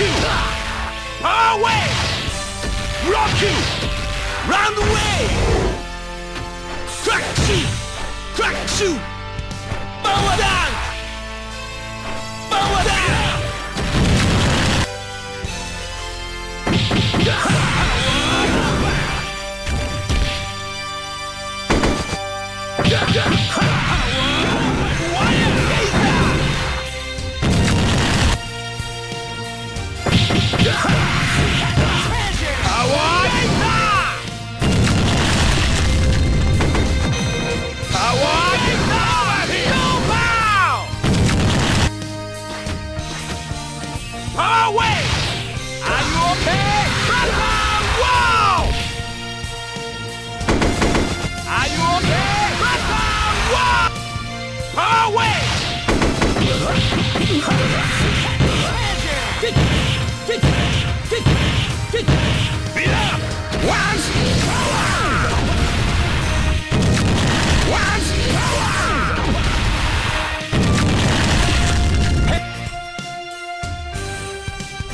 you! Power wave! Rock you! Round the way! Crack you! Power down!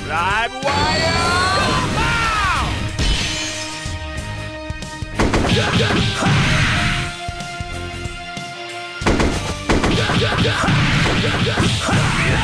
Live wire!